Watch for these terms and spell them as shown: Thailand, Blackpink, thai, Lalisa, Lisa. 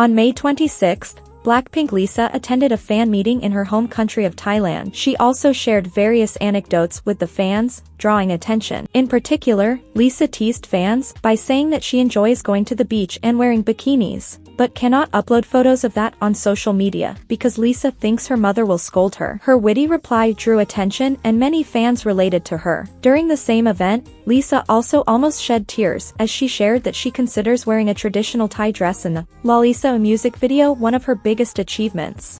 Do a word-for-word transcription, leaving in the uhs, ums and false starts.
On May twenty-sixth, Blackpink Lisa attended a fan meeting in her home country of Thailand. She also shared various anecdotes with the fans, drawing attention. In particular, Lisa teased fans by saying that she enjoys going to the beach and wearing bikinis, but cannot upload photos of that on social media because Lisa thinks her mother will scold her. Her witty reply drew attention and many fans related to her. During the same event, Lisa also almost shed tears as she shared that she considers wearing a traditional Thai dress in the Lalisa music video one of her biggest achievements.